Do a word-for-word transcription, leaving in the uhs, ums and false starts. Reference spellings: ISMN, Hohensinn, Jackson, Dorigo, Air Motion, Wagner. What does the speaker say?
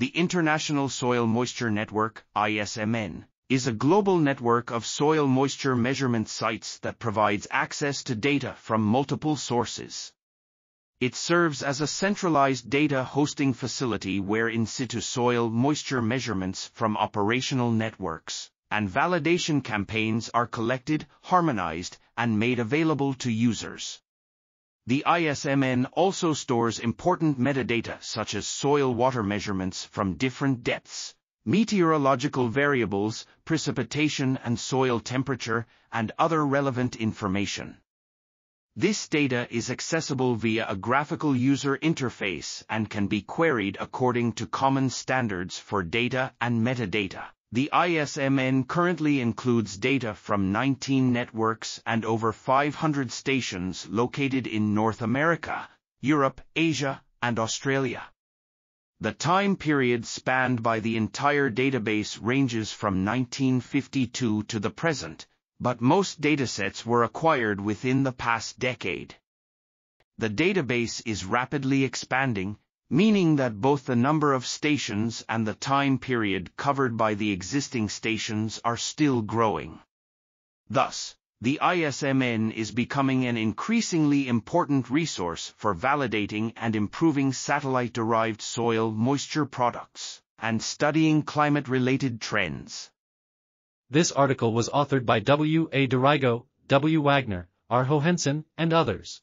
The International Soil Moisture Network, I S M N, is a global network of soil moisture measurement sites that provides access to data from multiple sources. It serves as a centralized data hosting facility where in situ soil moisture measurements from operational networks and validation campaigns are collected, harmonized, and made available to users. The I S M N also stores important metadata such as soil water measurements from different depths, meteorological variables, precipitation and soil temperature, and other relevant information. This data is accessible via a graphical user interface and can be queried according to common standards for data and metadata. The I S M N currently includes data from nineteen networks and over five hundred stations located in North America, Europe, Asia, and Australia. The time period spanned by the entire database ranges from nineteen fifty-two to the present, but most datasets were acquired within the past decade. The database is rapidly expanding, meaning that both the number of stations and the time period covered by the existing stations are still growing. Thus, the I S M N is becoming an increasingly important resource for validating and improving satellite-derived soil moisture products and studying climate-related trends. This article was authored by W A Dorigo, W Wagner, R Hohensinn, and others.